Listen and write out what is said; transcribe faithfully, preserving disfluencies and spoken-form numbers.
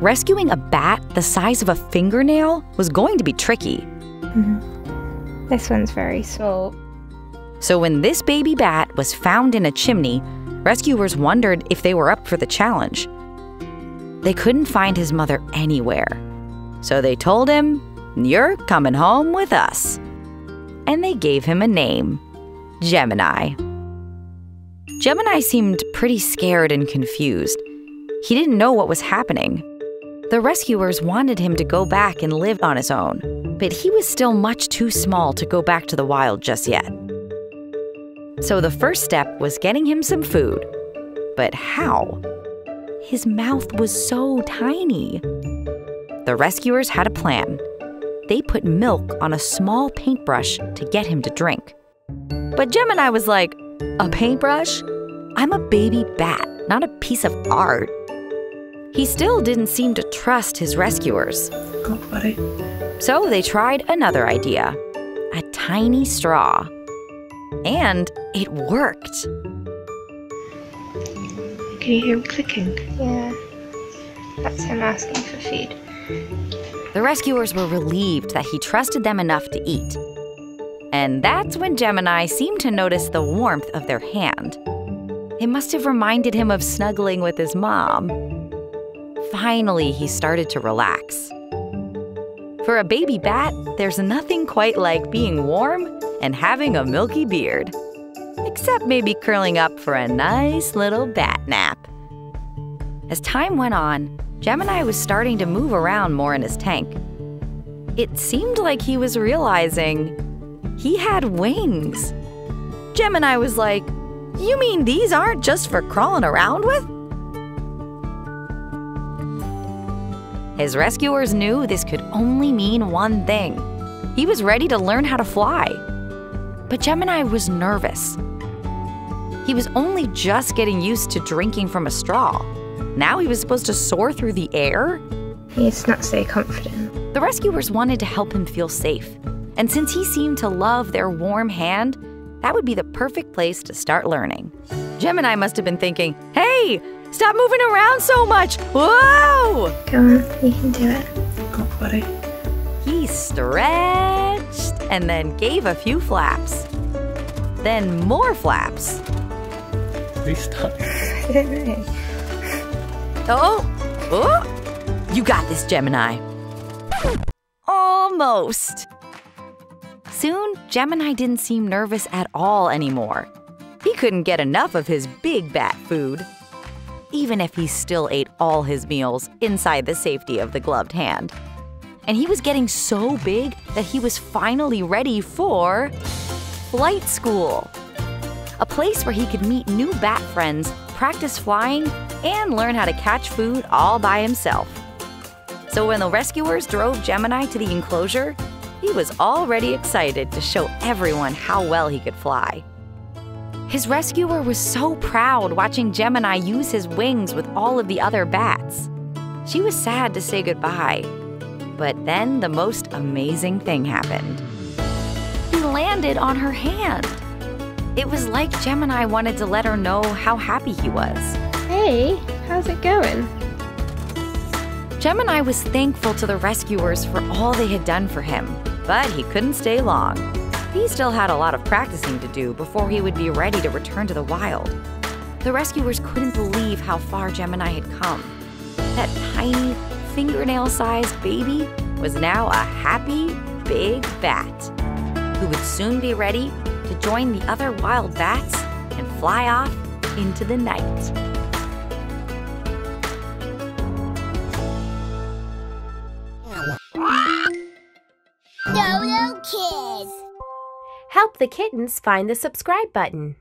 Rescuing a bat the size of a fingernail was going to be tricky. Mm-hmm. This one's very small. So when this baby bat was found in a chimney, rescuers wondered if they were up for the challenge. They couldn't find his mother anywhere. So they told him, "You're coming home with us." And they gave him a name, Gemini. Gemini seemed pretty scared and confused. He didn't know what was happening. The rescuers wanted him to go back and live on his own, but he was still much too small to go back to the wild just yet. So the first step was getting him some food. But how? His mouth was so tiny. The rescuers had a plan. They put milk on a small paintbrush to get him to drink. But Gemini was like, "A paintbrush? I'm a baby bat, not a piece of art." He still didn't seem to trust his rescuers. Go, buddy. So they tried another idea, a tiny straw. And it worked. Can you hear him clicking? Yeah. That's him asking for feed. The rescuers were relieved that he trusted them enough to eat. And that's when Gemini seemed to notice the warmth of their hand. It must have reminded him of snuggling with his mom. Finally, he started to relax. For a baby bat, there's nothing quite like being warm and having a milky beard. Except maybe curling up for a nice little bat nap. As time went on, Gemini was starting to move around more in his tank. It seemed like he was realizing he had wings. Gemini was like, "You mean these aren't just for crawling around with?" His rescuers knew this could only mean one thing. He was ready to learn how to fly. But Gemini was nervous. He was only just getting used to drinking from a straw. Now he was supposed to soar through the air? He's not so confident. The rescuers wanted to help him feel safe. And since he seemed to love their warm hand, that would be the perfect place to start learning. Gemini must have been thinking, "Hey, stop moving around so much! Whoa!" Come on, you can do it. Go, buddy. He stretched and then gave a few flaps. Then more flaps. He's stuck. Oh, oh! You got this, Gemini. Almost. Soon, Gemini didn't seem nervous at all anymore. He couldn't get enough of his big bat food, even if he still ate all his meals inside the safety of the gloved hand. And he was getting so big that he was finally ready for flight school, a place where he could meet new bat friends, practice flying, and learn how to catch food all by himself. So when the rescuers drove Gemini to the enclosure, he was already excited to show everyone how well he could fly. His rescuer was so proud watching Gemini use his wings with all of the other bats. She was sad to say goodbye. But then the most amazing thing happened. He landed on her hand. It was like Gemini wanted to let her know how happy he was. "Hey, how's it going?" Gemini was thankful to the rescuers for all they had done for him. But he couldn't stay long. He still had a lot of practicing to do before he would be ready to return to the wild. The rescuers couldn't believe how far Gemini had come. That tiny, fingernail-sized baby was now a happy, big bat who would soon be ready to join the other wild bats and fly off into the night. Dodo Kids! Help the kittens find the subscribe button.